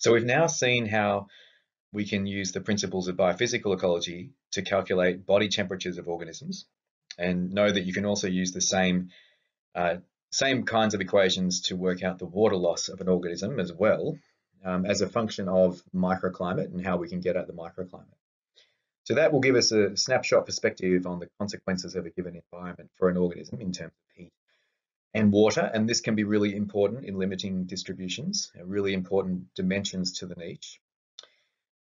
So we've now seen how we can use the principles of biophysical ecology to calculate body temperatures of organisms, and know that you can also use the same kinds of equations to work out the water loss of an organism as well, as a function of microclimate and how we can get at the microclimate. So that will give us a snapshot perspective on the consequences of a given environment for an organism in terms of heat and water, and this can be really important in limiting distributions, really important dimensions to the niche.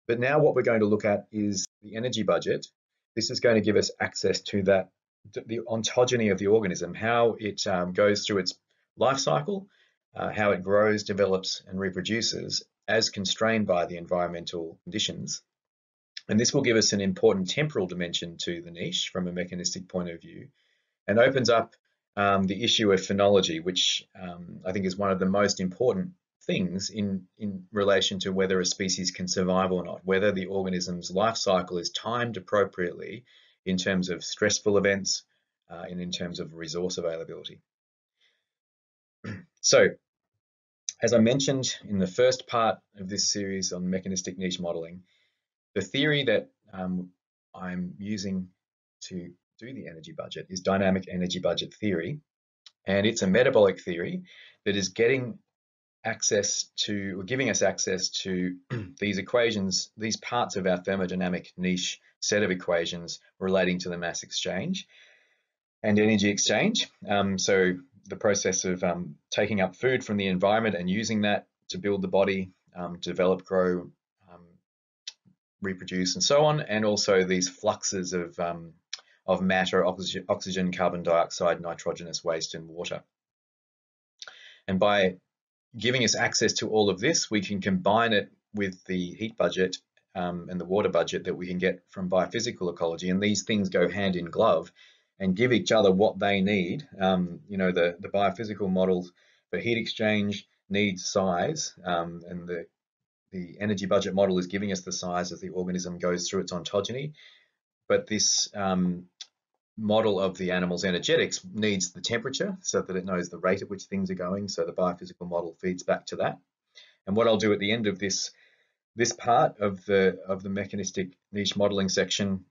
But now what we're going to look at is the energy budget. This is going to give us access to that, the ontogeny of the organism, how it goes through its life cycle, how it grows, develops and reproduces as constrained by the environmental conditions. And this will give us an important temporal dimension to the niche from a mechanistic point of view, and opens up the issue of phenology, which I think is one of the most important things in relation to whether a species can survive or not, whether the organism's life cycle is timed appropriately in terms of stressful events and in terms of resource availability. So, as I mentioned in the first part of this series on mechanistic niche modelling, the theory that I'm using to do the energy budget is dynamic energy budget theory, and it's a metabolic theory that is getting access to, or giving us access to, these equations, these parts of our thermodynamic niche set of equations relating to the mass exchange and energy exchange. So the process of taking up food from the environment and using that to build the body, develop, grow, reproduce and so on, and also these fluxes of matter, oxygen, carbon dioxide, nitrogenous waste and water. And by giving us access to all of this, we can combine it with the heat budget and the water budget that we can get from biophysical ecology, and these things go hand in glove and give each other what they need. You know, the biophysical models for heat exchange needs size, and the energy budget model is giving us the size as the organism goes through its ontogeny, but this model of the animal's energetics needs the temperature so that it knows the rate at which things are going, so the biophysical model feeds back to that. And what I'll do at the end of this part of the mechanistic niche modelling section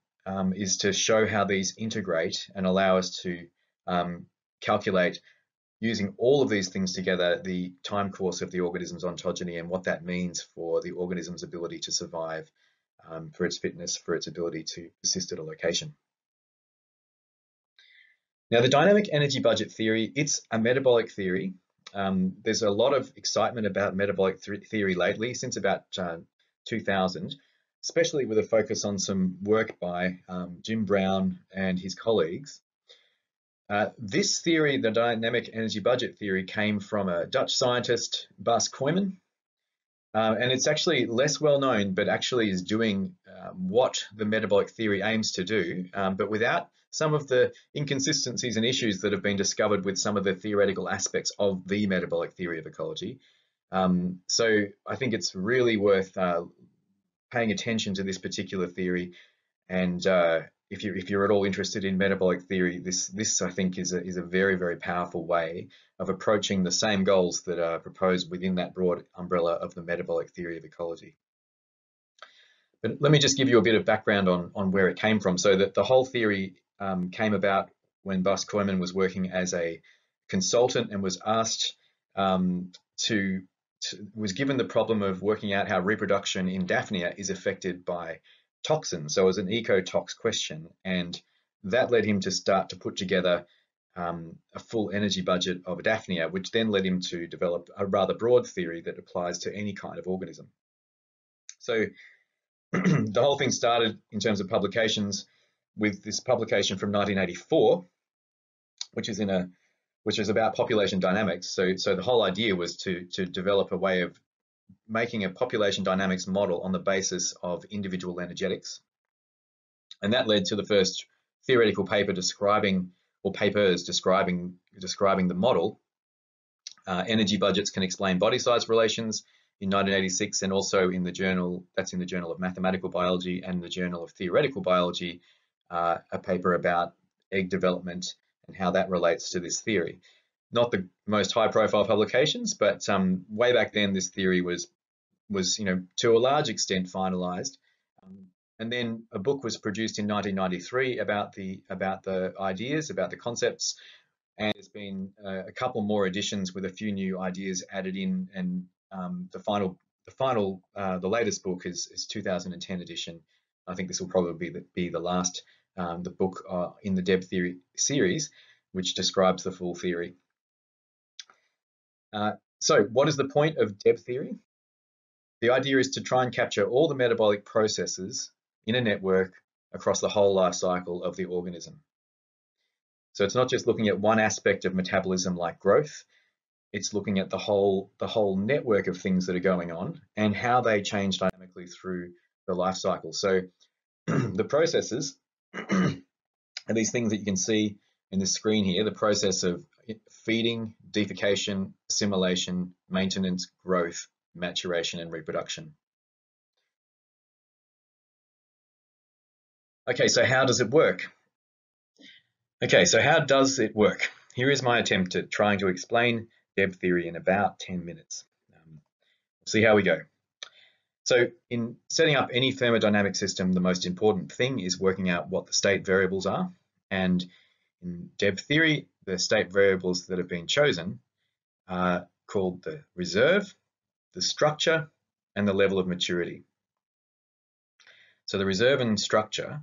is to show how these integrate and allow us to calculate, using all of these things together, the time course of the organism's ontogeny and what that means for the organism's ability to survive, for its fitness, for its ability to persist at a location. Now, the dynamic energy budget theory, it's a metabolic theory. There's a lot of excitement about metabolic theory lately, since about 2000, especially with a focus on some work by Jim Brown and his colleagues. This theory, the dynamic energy budget theory, came from a Dutch scientist, Bas Koyman, and it's actually less well known, but actually is doing what the metabolic theory aims to do, but without some of the inconsistencies and issues that have been discovered with some of the theoretical aspects of the metabolic theory of ecology. So I think it's really worth paying attention to this particular theory, and if you're at all interested in metabolic theory, this I think is a very, very powerful way of approaching the same goals that are proposed within that broad umbrella of the metabolic theory of ecology. But let me just give you a bit of background on where it came from. So that the whole theory came about when Bas Koyman was working as a consultant and was asked was given the problem of working out how reproduction in Daphnia is affected by toxins. So it was an ecotox question, and that led him to start to put together a full energy budget of Daphnia, which then led him to develop a rather broad theory that applies to any kind of organism. So the whole thing started in terms of publications with this publication from 1984, which is about population dynamics. So the whole idea was to develop a way of making a population dynamics model on the basis of individual energetics. And that led to the first theoretical paper describing, or papers describing the model. Energy budgets can explain body size relations in 1986, and also in the journal, that's in the Journal of Mathematical Biology and the Journal of Theoretical Biology, a paper about egg development and how that relates to this theory. Not the most high profile publications, but way back then, this theory was was, to a large extent finalized. And then a book was produced in 1993 about the ideas, about the concepts, and there's been a couple more editions with a few new ideas added in, and the latest book is 2010 edition. I think this will probably be the last the book in the DEB theory series, which describes the full theory. So what is the point of DEB theory? The idea is to try and capture all the metabolic processes in a network across the whole life cycle of the organism. So it's not just looking at one aspect of metabolism like growth, it's looking at the whole network of things that are going on and how they change dynamically through the life cycle. So the processes are these things that you can see in the screen here, the process of feeding, defecation, assimilation, maintenance, growth, maturation and reproduction. Okay, so how does it work? Here is my attempt at trying to explain DEB theory in about 10 minutes. See how we go. So in setting up any thermodynamic system, the most important thing is working out what the state variables are. And in DEB theory, the state variables that have been chosen are called the reserve, the structure, and the level of maturity. So the reserve and structure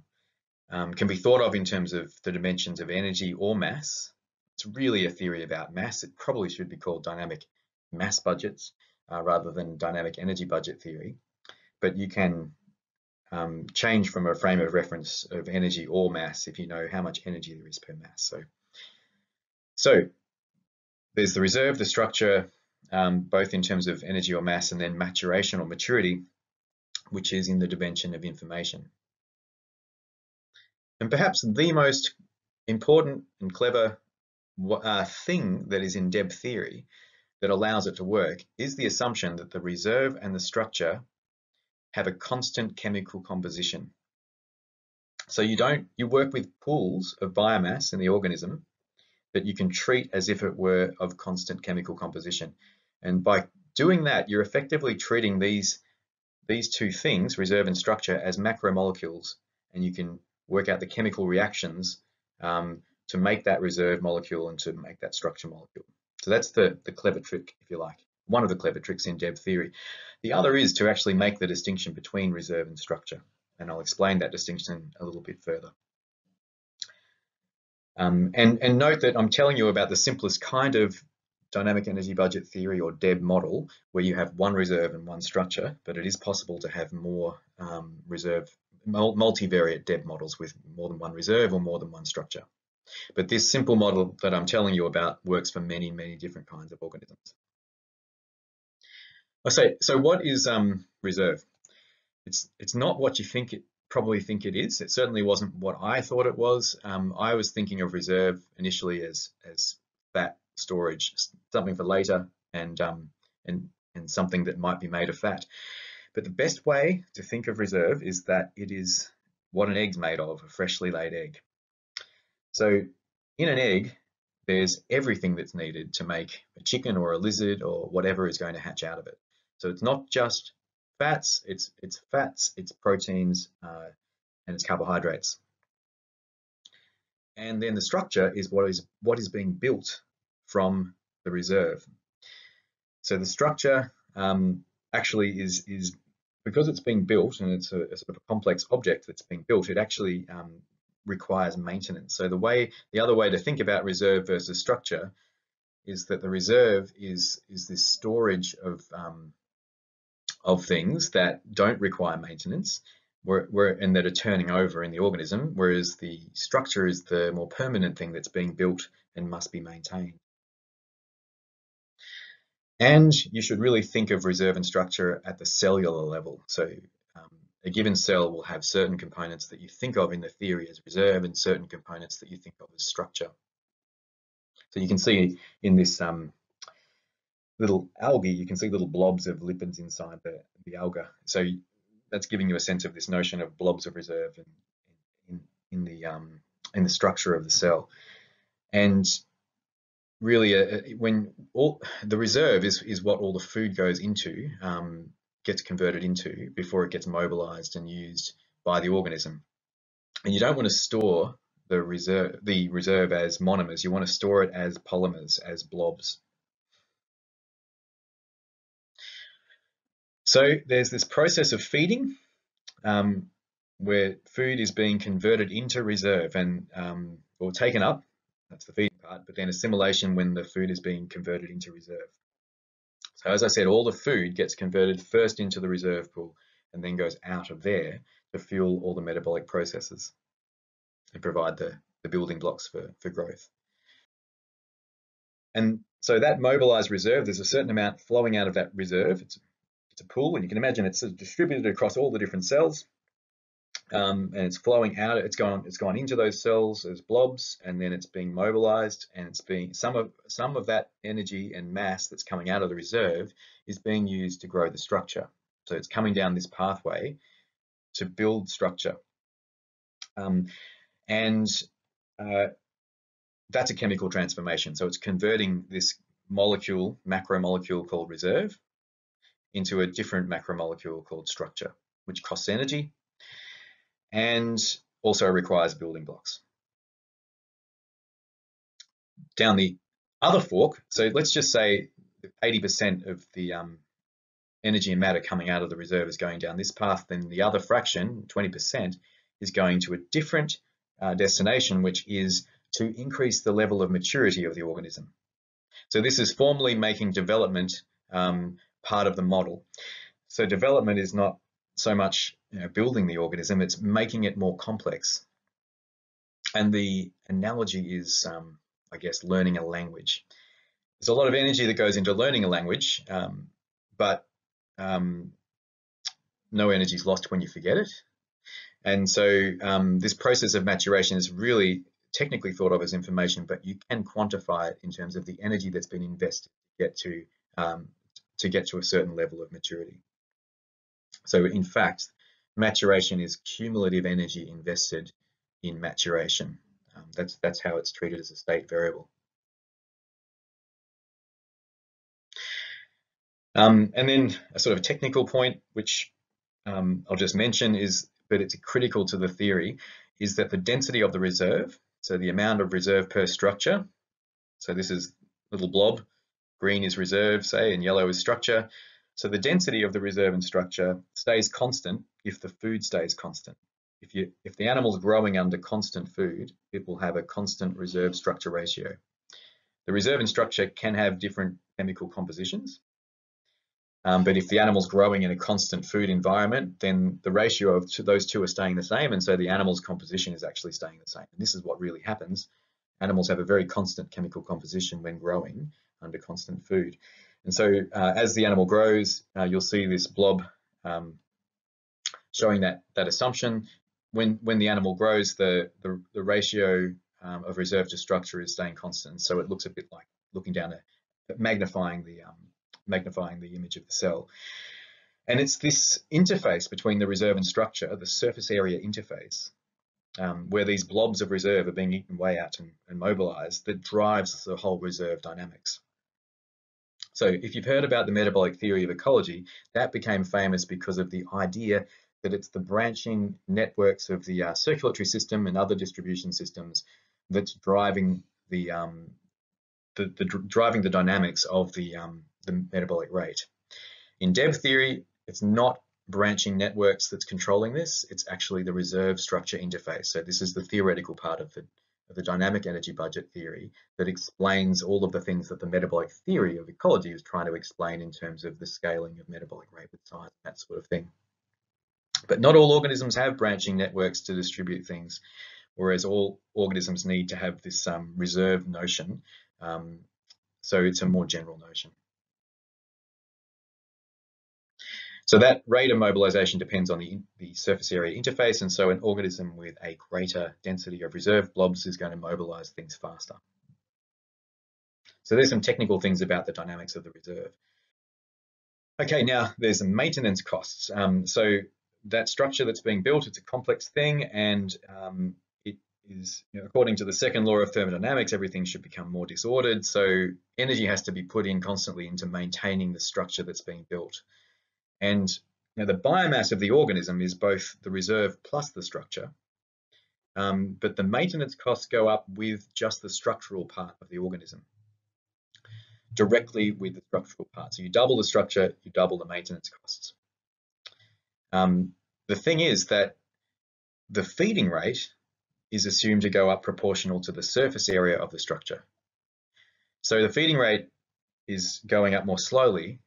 can be thought of in terms of the dimensions of energy or mass. It's really a theory about mass. It probably should be called dynamic mass budgets rather than dynamic energy budget theory. But you can change from a frame of reference of energy or mass if you know how much energy there is per mass. So there's the reserve, the structure, both in terms of energy or mass, and then maturation or maturity, which is in the dimension of information. And perhaps the most important and clever thing that is in DEB theory that allows it to work is the assumption that the reserve and the structure have a constant chemical composition. So you work with pools of biomass in the organism that you can treat as if it were of constant chemical composition. And by doing that, you're effectively treating these two things, reserve and structure, as macromolecules, and you can work out the chemical reactions to make that reserve molecule and to make that structure molecule. So that's the clever trick, if you like, one of the clever tricks in DEB theory. The other is to actually make the distinction between reserve and structure, and I'll explain that distinction a little bit further. And note that I'm telling you about the simplest kind of dynamic energy budget theory or DEB model, where you have one reserve and one structure, but it is possible to have more multivariate DEB models with more than one reserve or more than one structure. But this simple model that I'm telling you about works for many, many different kinds of organisms. So what is reserve? It's not what you think it is. It certainly wasn't what I thought it was. I was thinking of reserve initially as fat storage, something for later, and something that might be made of fat. But the best way to think of reserve is that it is what an egg's made of, a freshly laid egg. So in an egg, there's everything that's needed to make a chicken or a lizard or whatever is going to hatch out of it. So it's not just fats, it's fats, it's proteins, and it's carbohydrates. And then the structure is what is being built from the reserve. So the structure actually is because it's being built, and it's a sort of a complex object that's being built, it actually requires maintenance. So the other way to think about reserve versus structure is that the reserve is this storage of things that don't require maintenance, and that are turning over in the organism, whereas the structure is the more permanent thing that's being built and must be maintained. And you should really think of reserve and structure at the cellular level. So a given cell will have certain components that you think of in the theory as reserve and certain components that you think of as structure. So you can see in this little algae, you can see little blobs of lipids inside the alga. So that's giving you a sense of this notion of blobs of reserve in the structure of the cell. And really, when all the reserve is what all the food goes into, gets converted into before it gets mobilized and used by the organism. And you don't want to store the reserve as monomers. You want to store it as polymers, as blobs. So there's this process of feeding where food is being converted into reserve and or taken up. That's the feeding part, but then assimilation when the food is being converted into reserve. So as I said, all the food gets converted first into the reserve pool and then goes out of there to fuel all the metabolic processes and provide the building blocks for growth. And so that mobilized reserve, there's a certain amount flowing out of that reserve. It's a pool, and you can imagine it's sort of distributed across all the different cells. And it's flowing out, it's gone into those cells as blobs, and then it's being mobilized, and it's being some of that energy and mass that's coming out of the reserve is being used to grow the structure. So it's coming down this pathway to build structure. That's a chemical transformation. So it's converting this molecule, macromolecule called reserve, into a different macromolecule called structure, which costs energy and also requires building blocks. Down the other fork, so let's just say 80% of the energy and matter coming out of the reserve is going down this path, then the other fraction, 20%, is going to a different destination, which is to increase the level of maturity of the organism. So this is formally making development part of the model. So development is not so much building the organism, it's making it more complex. And the analogy is, I guess, learning a language. There's a lot of energy that goes into learning a language, but no energy is lost when you forget it. And so this process of maturation is really technically thought of as information, but you can quantify it in terms of the energy that's been invested to get to a certain level of maturity. So in fact, maturation is cumulative energy invested in maturation. That's how it's treated as a state variable. And then a sort of technical point, which I'll just mention is, but it's critical to the theory, is that the density of the reserve, so the amount of reserve per structure, so this is little blob, green is reserve, say, and yellow is structure. So the density of the reserve and structure stays constant if the food stays constant. If the animal's growing under constant food, it will have a constant reserve structure ratio. The reserve and structure can have different chemical compositions, but if the animal's growing in a constant food environment, then the ratio of those two are staying the same, and so the animal's composition is actually staying the same. And this is what really happens. Animals have a very constant chemical composition when growing under constant food. And so as the animal grows, you'll see this blob showing that assumption. When the animal grows, the ratio of reserve to structure is staying constant. So it looks a bit like looking down, magnifying the image of the cell. And it's this interface between the reserve and structure, the surface area interface, where these blobs of reserve are being eaten way out and mobilized, that drives the whole reserve dynamics. So if you've heard about the metabolic theory of ecology, that became famous because of the idea that it's the branching networks of the circulatory system and other distribution systems that's driving the dynamics of the metabolic rate. In DEB theory, it's not branching networks that's controlling this, it's actually the reserve structure interface. So this is the theoretical part of the dynamic energy budget theory that explains all of the things that the metabolic theory of ecology is trying to explain in terms of the scaling of metabolic rate with size, that sort of thing. But not all organisms have branching networks to distribute things, whereas all organisms need to have this reserve notion. So it's a more general notion. So that rate of mobilization depends on the surface area interface, and so an organism with a greater density of reserve blobs is going to mobilize things faster. So there's some technical things about the dynamics of the reserve. Okay, now there's some maintenance costs. So that structure that's being built, it's a complex thing, and it is, according to the second law of thermodynamics, everything should become more disordered. So energy has to be put in constantly into maintaining the structure that's being built. And now the biomass of the organism is both the reserve plus the structure, but the maintenance costs go up with just the structural part of the organism, directly with the structural part. So you double the structure, you double the maintenance costs. The thing is that the feeding rate is assumed to go up proportional to the surface area of the structure. So the feeding rate is going up more slowly,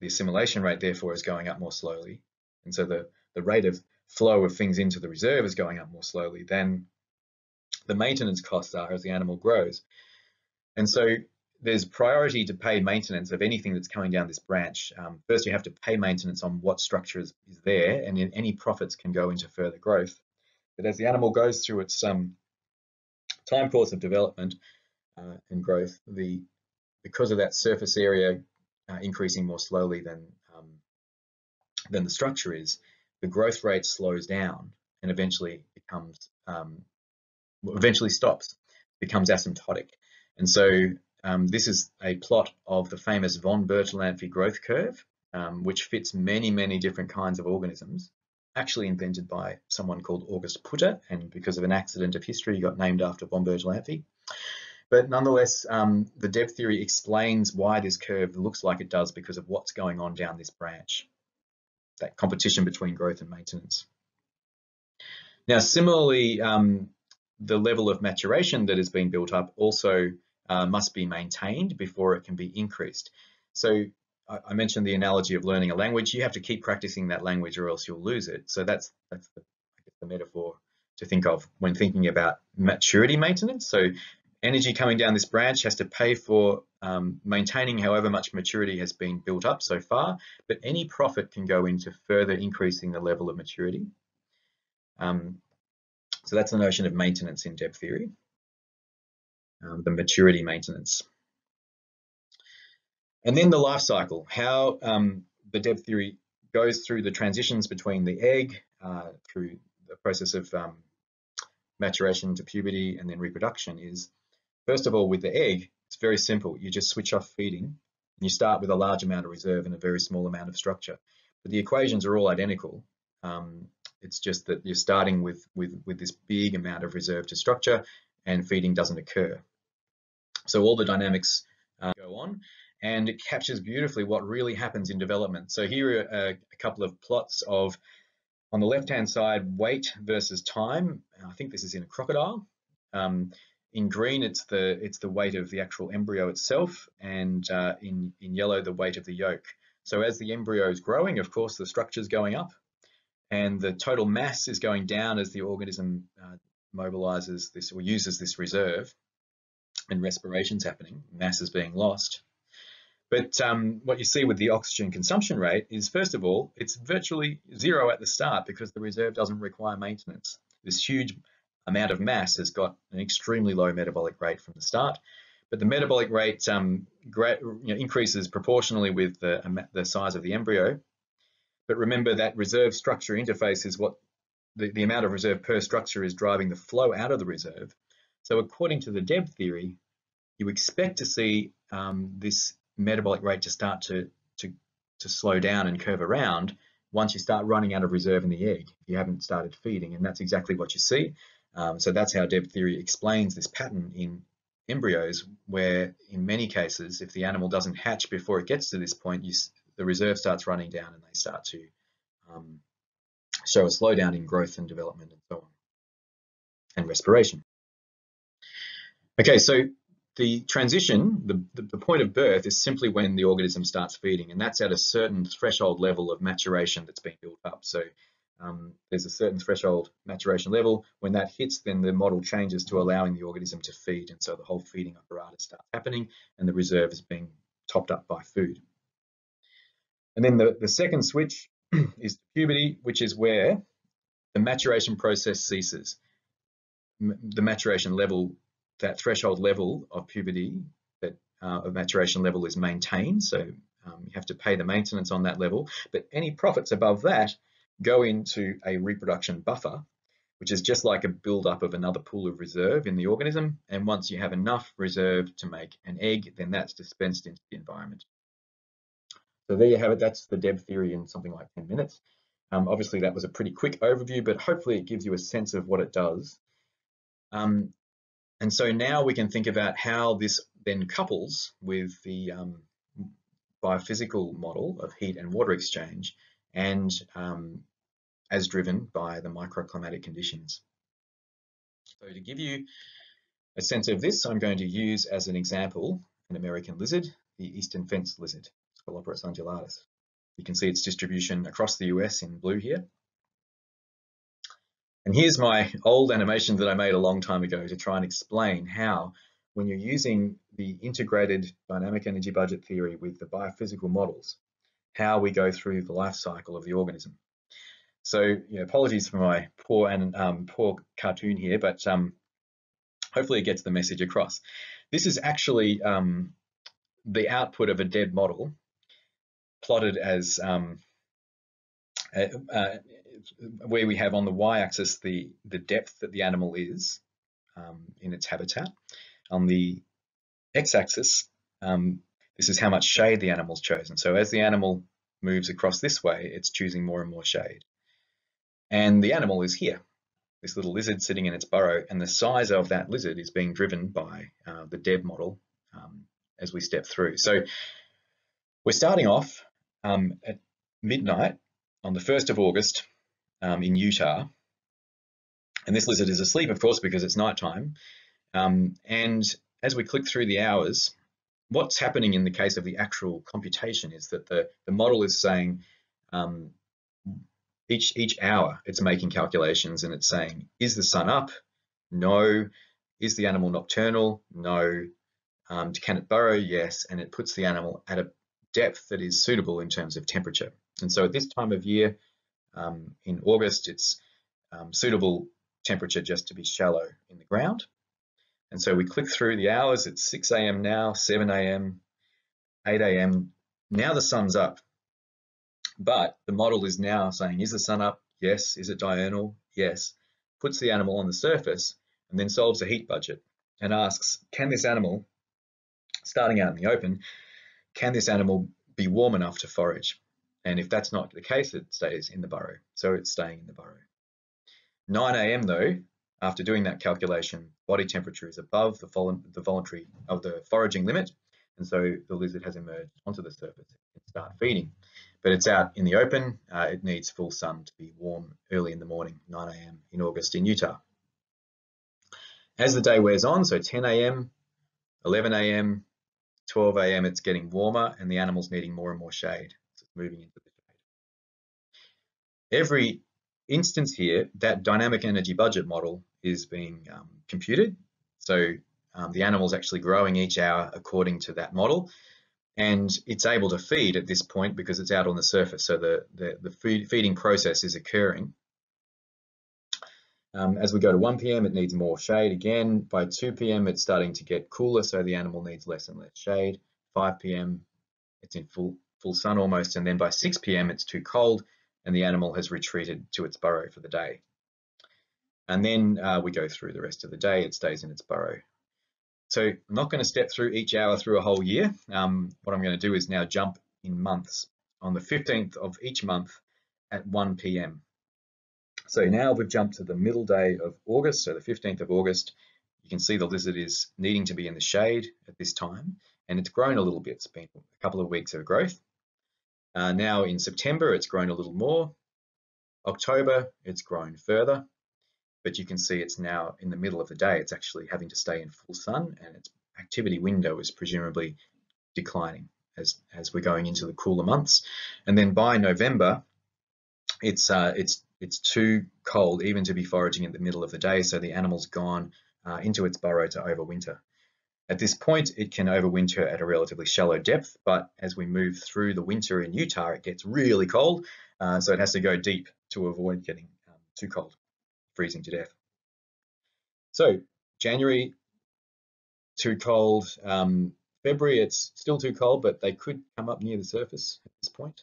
the assimilation rate therefore is going up more slowly, and so the rate of flow of things into the reserve is going up more slowly than the maintenance costs are as the animal grows. And so there's priority to pay maintenance of anything that's coming down this branch. First you have to pay maintenance on what structure is there, and then any profits can go into further growth. But as the animal goes through its time course of development and growth, because of that surface area increasing more slowly than the structure is, the growth rate slows down and eventually becomes stops, becomes asymptotic. And so this is a plot of the famous von Bertalanffy growth curve, which fits many different kinds of organisms, actually invented by someone called August Putter, and because of an accident of history got named after von Bertalanffy. But nonetheless, the DEB theory explains why this curve looks like it does because of what's going on down this branch, that competition between growth and maintenance. Now, similarly, the level of maturation that has been built up also must be maintained before it can be increased. So I mentioned the analogy of learning a language. You have to keep practicing that language or else you'll lose it. So that's the metaphor to think of when thinking about maturity maintenance. So energy coming down this branch has to pay for maintaining however much maturity has been built up so far, but any profit can go into further increasing the level of maturity. So that's the notion of maintenance in DEB theory, the maturity maintenance. And then the life cycle, how the DEB theory goes through the transitions between the egg, through the process of maturation to puberty and then reproduction is, first of all, with the egg, it's very simple. You just switch off feeding and you start with a large amount of reserve and a very small amount of structure. But the equations are all identical. It's just that you're starting with this big amount of reserve to structure and feeding doesn't occur. So all the dynamics go on, and it captures beautifully what really happens in development. So here are a couple of plots of, on the left-hand side, weight versus time. I think this is in a crocodile. In green, it's the weight of the actual embryo itself, and in yellow, the weight of the yolk. So as the embryo is growing, of course, the structure's going up, and the total mass is going down as the organism mobilizes this or uses this reserve, and respiration's happening, mass is being lost. But what you see with the oxygen consumption rate is, first of all, it's virtually zero at the start because the reserve doesn't require maintenance. This huge amount of mass has got an extremely low metabolic rate from the start, but the metabolic rate increases proportionally with the size of the embryo. But remember that reserve structure interface is what the amount of reserve per structure is driving the flow out of the reserve. So according to the DEB theory, you expect to see this metabolic rate to start to slow down and curve around once you start running out of reserve in the egg, if you haven't started feeding, and that's exactly what you see. So that's how DEB theory explains this pattern in embryos, where in many cases, if the animal doesn't hatch before it gets to this point, the reserve starts running down and they start to show a slowdown in growth and development and so on, and respiration. Okay, so the transition, the point of birth, is simply when the organism starts feeding, and that's at a certain threshold level of maturation that's been built up. So there's a certain threshold maturation level. When that hits, then the model changes to allowing the organism to feed, and so the whole feeding apparatus starts happening and the reserve is being topped up by food. And then the second switch is puberty, which is where the maturation process ceases. The maturation level, that threshold level of puberty, that of maturation level, is maintained. So you have to pay the maintenance on that level, but any profits above that go into a reproduction buffer, which is just like a build-up of another pool of reserve in the organism. And once you have enough reserve to make an egg, then that's dispensed into the environment. So there you have it. That's the DEB theory in something like 10 minutes. Obviously, that was a pretty quick overview, but hopefully it gives you a sense of what it does. And so now we can think about how this then couples with the biophysical model of heat and water exchange and as driven by the microclimatic conditions. So to give you a sense of this, I'm going to use as an example an American lizard, the eastern fence lizard, Sceloporus undulatus. You can see its distribution across the US in blue here. And here's my old animation that I made a long time ago to try and explain how, when you're using the integrated dynamic energy budget theory with the biophysical models, how we go through the life cycle of the organism. So, apologies for my poor cartoon here, but hopefully it gets the message across. This is actually the output of a DEB model plotted as where we have on the y-axis the depth that the animal is in its habitat. On the x-axis, this is how much shade the animal's chosen. So as the animal moves across this way, it's choosing more and more shade. And the animal is here, this little lizard sitting in its burrow, and the size of that lizard is being driven by the DEB model as we step through. So we're starting off at midnight on the 1st of August in Utah. And this lizard is asleep, of course, because it's nighttime. And as we click through the hours, what's happening in the case of the actual computation is that the model is saying each hour it's making calculations, and it's saying, is the sun up? No. Is the animal nocturnal? No. Can it burrow? Yes. And it puts the animal at a depth that is suitable in terms of temperature. And so at this time of year, in August, it's suitable temperature just to be shallow in the ground. And so we click through the hours. It's 6 a.m. now, 7 a.m., 8 a.m. Now the sun's up, but the model is now saying, is the sun up? Yes. Is it diurnal? Yes. Puts the animal on the surface and then solves a heat budget and asks, can this animal, starting out in the open, can this animal be warm enough to forage? And if that's not the case, it stays in the burrow. So it's staying in the burrow. 9 a.m. though, after doing that calculation, body temperature is above the voluntary of the foraging limit. And so the lizard has emerged onto the surface and start feeding, but it's out in the open. It needs full sun to be warm early in the morning, 9 a.m. in August in Utah. As the day wears on, so 10 a.m., 11 a.m., 12 a.m., it's getting warmer and the animal's needing more and more shade. So it's moving into the shade. Every instance here, that dynamic energy budget model is being computed. So the animal's actually growing each hour according to that model. And it's able to feed at this point because it's out on the surface. So the feeding process is occurring. As we go to 1 p.m., it needs more shade again. By 2 p.m., it's starting to get cooler, so the animal needs less and less shade. 5 p.m., it's in full sun almost, and then by 6 p.m., it's too cold, and the animal has retreated to its burrow for the day. And then we go through the rest of the day. It stays in its burrow. So I'm not going to step through each hour through a whole year. What I'm going to do is now jump in months. On the 15th of each month at 1 p.m. So now we've jumped to the middle day of August, so the 15th of August. You can see the lizard is needing to be in the shade at this time, and it's grown a little bit. It's been a couple of weeks of growth. Now in September, it's grown a little more. October, it's grown further, but you can see it's now in the middle of the day. It's actually having to stay in full sun, and its activity window is presumably declining as we're going into the cooler months. And then by November, it's too cold even to be foraging in the middle of the day, so the animal's gone into its burrow to overwinter. At this point, it can overwinter at a relatively shallow depth, but as we move through the winter in Utah, it gets really cold, so it has to go deep to avoid getting too cold, freezing to death. So January, too cold. February, it's still too cold, but they could come up near the surface at this point.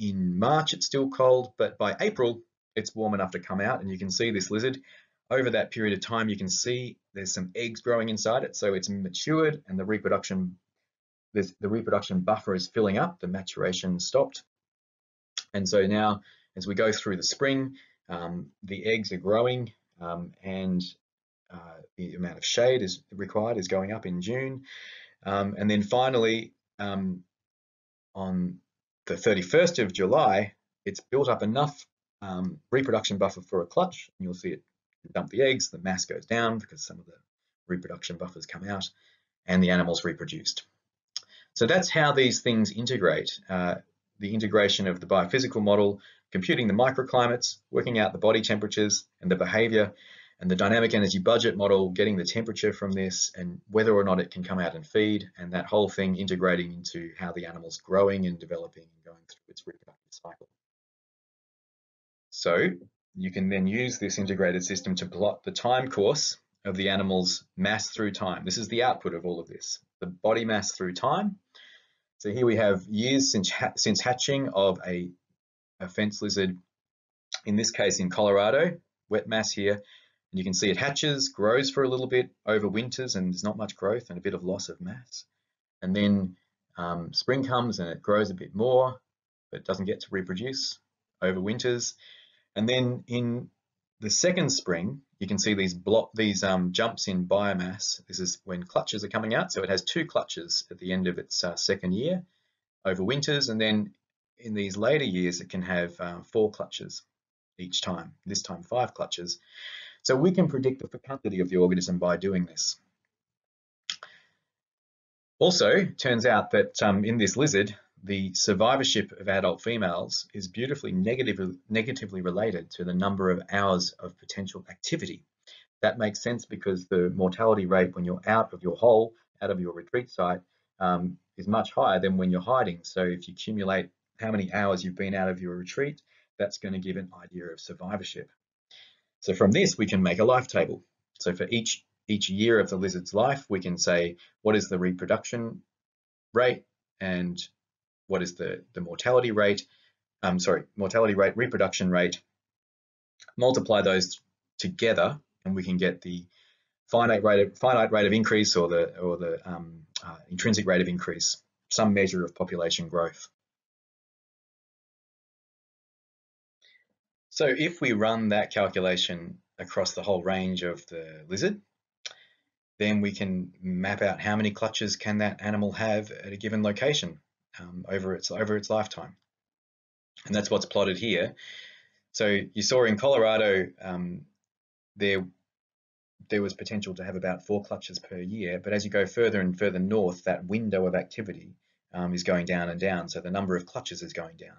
In March, it's still cold, but by April, it's warm enough to come out. And you can see this lizard over that period of time, you can see there's some eggs growing inside it. So it's matured and the reproduction the reproduction buffer is filling up, the maturation stopped. And so now, as we go through the spring, the eggs are growing and the amount of shade is required is going up in June. And then finally, on the 31st of July, it's built up enough reproduction buffer for a clutch. And you'll see it dump the eggs, the mass goes down because some of the reproduction buffers come out and the animal's reproduced. So that's how these things integrate. The integration of the biophysical model, computing the microclimates, working out the body temperatures and the behavior, and the dynamic energy budget model, getting the temperature from this and whether or not it can come out and feed, and that whole thing integrating into how the animal's growing and developing and going through its reproductive cycle. So you can then use this integrated system to plot the time course of the animal's mass through time. This is the output of all of this, the body mass through time. So here we have years since hatching of a fence lizard, in this case in Colorado, wet mass here. And you can see it hatches, grows for a little bit, overwinters, and there's not much growth and a bit of loss of mass. And then spring comes and it grows a bit more, but it doesn't get to reproduce, overwinters. And then in the second spring, you can see these jumps in biomass. This is when clutches are coming out. So it has two clutches at the end of its second year, overwinters, and then in these later years, it can have 4 clutches each time, this time 5 clutches. So we can predict the fecundity of the organism by doing this. Also, it turns out that in this lizard, the survivorship of adult females is beautifully negatively related to the number of hours of potential activity. That makes sense because the mortality rate when you're out of your hole, out of your retreat site, is much higher than when you're hiding. So if you accumulate how many hours you've been out of your retreat, that's going to give an idea of survivorship. So from this, we can make a life table. So for each year of the lizard's life, we can say, what is the reproduction rate and what is the mortality rate, reproduction rate, multiply those together, and we can get the finite rate of increase or the intrinsic rate of increase, some measure of population growth. So if we run that calculation across the whole range of the lizard, then we can map out how many clutches can that animal have at a given location over its lifetime. And that's what's plotted here. So you saw in Colorado, there was potential to have about 4 clutches per year, but as you go further and further north, that window of activity is going down and down. So the number of clutches is going down.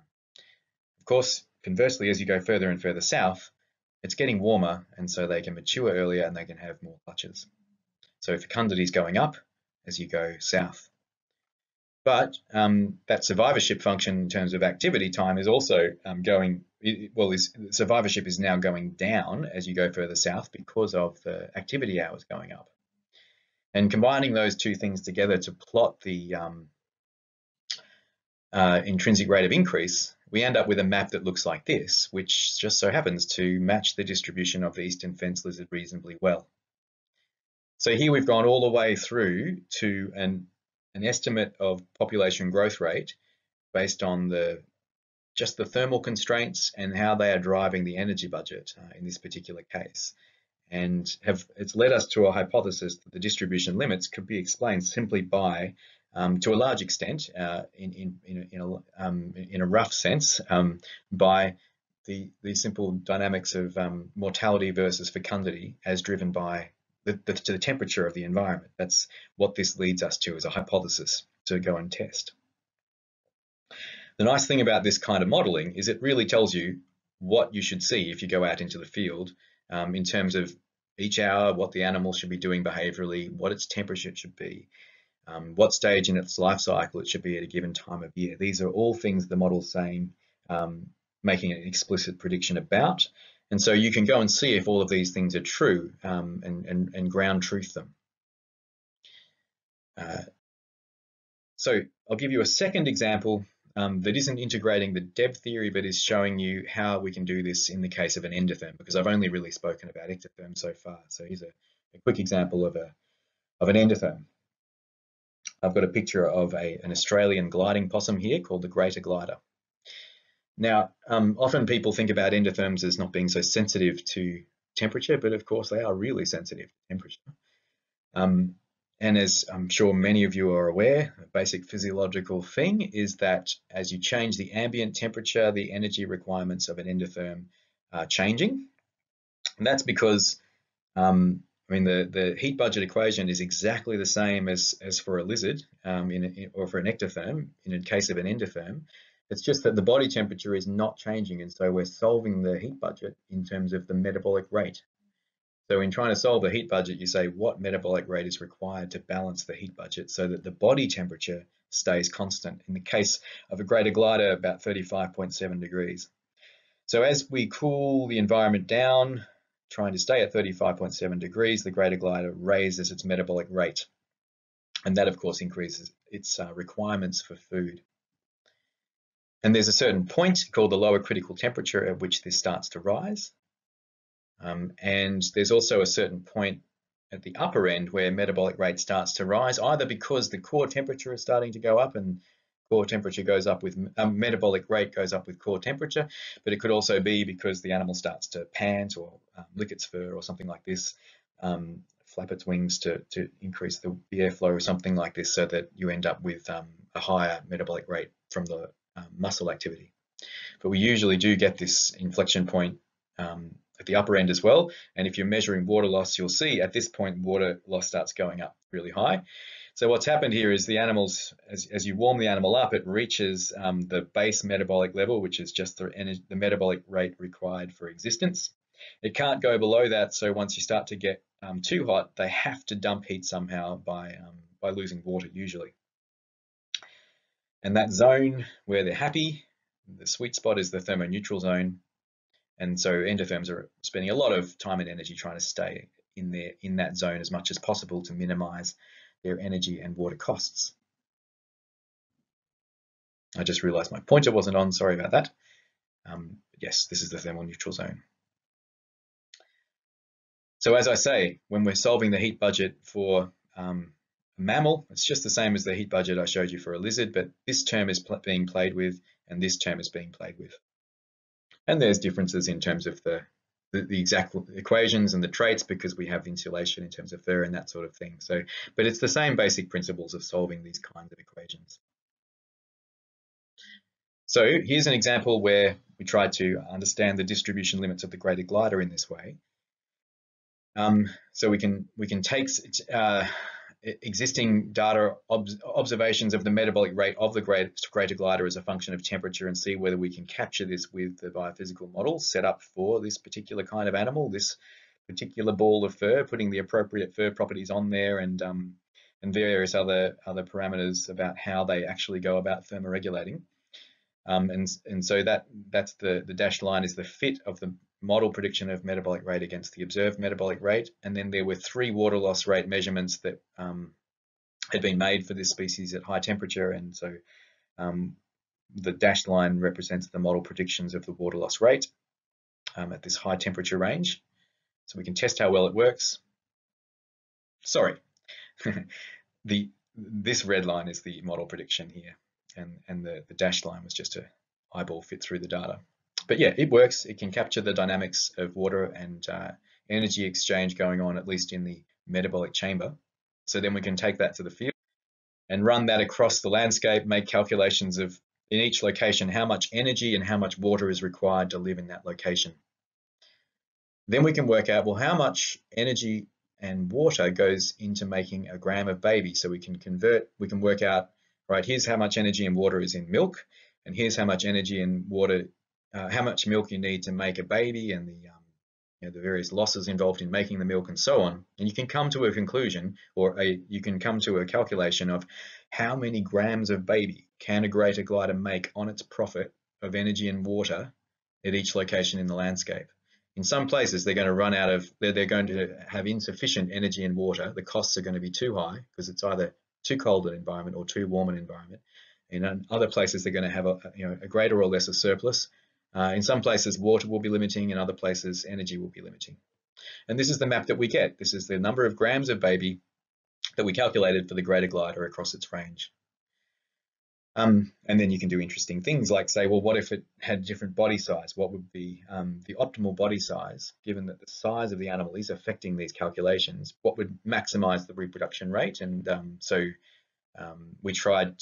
Of course, conversely, as you go further and further south, it's getting warmer, and so they can mature earlier and they can have more clutches. So fecundity is going up as you go south. But that survivorship function in terms of activity time is also survivorship is now going down as you go further south because of the activity hours going up. And combining those two things together to plot the intrinsic rate of increase, we end up with a map that looks like this, which just so happens to match the distribution of the eastern fence lizard reasonably well. So here we've gone all the way through to an estimate of population growth rate based on just the thermal constraints and how they are driving the energy budget in this particular case. And it's led us to a hypothesis that the distribution limits could be explained simply by, to a large extent, in a rough sense, by the simple dynamics of mortality versus fecundity as driven by the temperature of the environment. That's what this leads us to as a hypothesis to go and test. The nice thing about this kind of modeling is it really tells you what you should see if you go out into the field in terms of each hour, what the animal should be doing behaviorally, what its temperature should be, what stage in its life cycle it should be at a given time of year. These are all things the model's saying, making an explicit prediction about. And so you can go and see if all of these things are true and ground truth them. So I'll give you a second example that isn't integrating the DEB theory, but is showing you how we can do this in the case of an endotherm, because I've only really spoken about ectotherm so far. So here's a quick example of an endotherm. I've got a picture of an Australian gliding possum here called the greater glider. Now, often people think about endotherms as not being so sensitive to temperature, but of course they are really sensitive to temperature. And as I'm sure many of you are aware, a basic physiological thing is that as you change the ambient temperature, the energy requirements of an endotherm are changing. And that's because, the heat budget equation is exactly the same as for a lizard or for an ectotherm in the case of an endotherm. It's just that the body temperature is not changing, and so we're solving the heat budget in terms of the metabolic rate. So in trying to solve the heat budget, you say what metabolic rate is required to balance the heat budget so that the body temperature stays constant. In the case of a greater glider, about 35.7 degrees. So as we cool the environment down, trying to stay at 35.7 degrees, the greater glider raises its metabolic rate. And that, of course, increases its requirements for food. And there's a certain point called the lower critical temperature at which this starts to rise. And there's also a certain point at the upper end where metabolic rate starts to rise, either because the core temperature is starting to go up and core temperature goes up with metabolic rate goes up with core temperature, but it could also be because the animal starts to pant or lick its fur or something like this, flap its wings to increase the airflow or something like this, so that you end up with a higher metabolic rate from the muscle activity. But we usually do get this inflection point at the upper end as well. And if you're measuring water loss, you'll see at this point water loss starts going up really high. So what's happened here is the animals, as you warm the animal up, it reaches the base metabolic level, which is just the metabolic rate required for existence. It can't go below that, so once you start to get too hot, they have to dump heat somehow by losing water usually. And that zone where they're happy, the sweet spot, is the thermoneutral zone. And so endotherms are spending a lot of time and energy trying to stay in that zone as much as possible to minimize their energy and water costs. I just realized my pointer wasn't on, sorry about that. Yes, this is the thermoneutral zone. So as I say, when we're solving the heat budget for a mammal, it's just the same as the heat budget I showed you for a lizard, but this term is being played with and this term is being played with. And there's differences in terms of the exact equations and the traits, because we have insulation in terms of fur and that sort of thing. So, but it's the same basic principles of solving these kinds of equations. So here's an example where we tried to understand the distribution limits of the greater glider in this way. So we can take existing data observations of the metabolic rate of the greater glider as a function of temperature and see whether we can capture this with the biophysical model set up for this particular kind of animal, this particular ball of fur, putting the appropriate fur properties on there and various other parameters about how they actually go about thermoregulating. And so that's the dashed line is the fit of the model prediction of metabolic rate against the observed metabolic rate. And then there were three water loss rate measurements that had been made for this species at high temperature. And so the dashed line represents the model predictions of the water loss rate at this high temperature range. So we can test how well it works. Sorry, this red line is the model prediction here. And the dashed line was just an eyeball fit through the data. But yeah, it works. It can capture the dynamics of water and energy exchange going on, at least in the metabolic chamber. So then we can take that to the field and run that across the landscape, make calculations of in each location, how much energy and how much water is required to live in that location. Then we can work out, well, how much energy and water goes into making a gram of baby. So we can work out, right, here's how much energy and water is in milk, and here's how much energy and water how much milk you need to make a baby, and the various losses involved in making the milk and so on. And you can come to a conclusion, or you can come to a calculation of how many grams of baby can a greater glider make on its profit of energy and water at each location in the landscape. In some places they're going to run out of, they're going to have insufficient energy and water. The costs are going to be too high because it's either too cold an environment or too warm an environment. In other places they're going to have a greater or lesser surplus. In some places, water will be limiting, in other places, energy will be limiting. And this is the map that we get. This is the number of grams of baby that we calculated for the greater glider across its range. And then you can do interesting things like say, well, what if it had different body size? What would be the optimal body size, given that the size of the animal is affecting these calculations? What would maximize the reproduction rate? And so we tried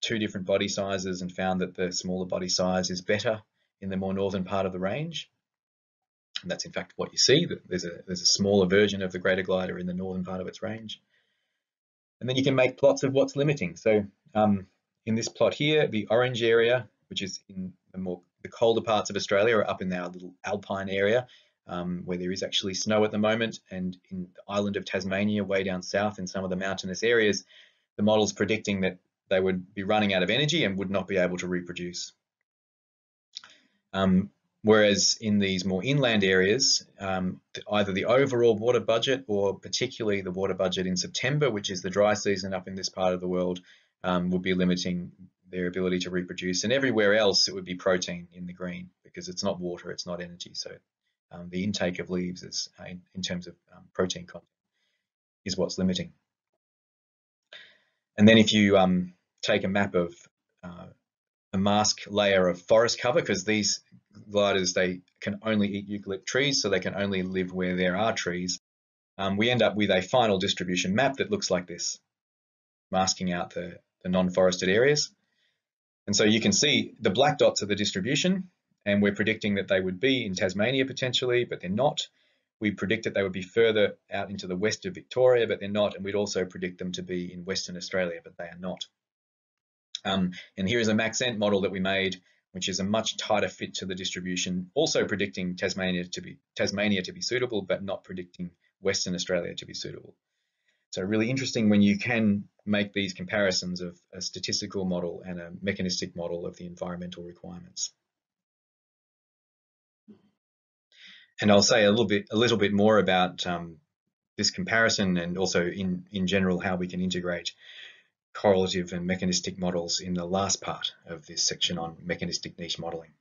two different body sizes and found that the smaller body size is better in the more northern part of the range. And that's in fact what you see, that there's a smaller version of the greater glider in the northern part of its range. And then you can make plots of what's limiting. So in this plot here, the orange area, which is in the colder parts of Australia, are up in our little alpine area where there is actually snow at the moment, and in the island of Tasmania, way down south in some of the mountainous areas, the model's predicting that they would be running out of energy and would not be able to reproduce. Whereas in these more inland areas, either the overall water budget, or particularly the water budget in September, which is the dry season up in this part of the world, would be limiting their ability to reproduce. And everywhere else, it would be protein in the green, because it's not water, it's not energy. So the intake of leaves is, in terms of protein content, is what's limiting. And then if you take a map of a mask layer of forest cover, because these gliders, they can only eat eucalypt trees, so they can only live where there are trees, we end up with a final distribution map that looks like this, masking out the non-forested areas. And so you can see the black dots are the distribution, and we're predicting that they would be in Tasmania potentially, but they're not. We predict that they would be further out into the west of Victoria, but they're not. And we'd also predict them to be in Western Australia, but they are not. And here is a MaxEnt model that we made, which is a much tighter fit to the distribution, also predicting Tasmania to be suitable, but not predicting Western Australia to be suitable. So really interesting when you can make these comparisons of a statistical model and a mechanistic model of the environmental requirements. And I'll say a little bit more about this comparison, and also in general how we can integrate correlative and mechanistic models in the last part of this section on mechanistic niche modeling.